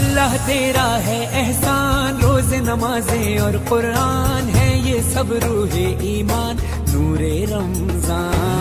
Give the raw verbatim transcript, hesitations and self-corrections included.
अल्लाह तेरा है एहसान, रोज़े नमाज़ें और कुरान है ये सब रूहे ईमान नूरे रमजान।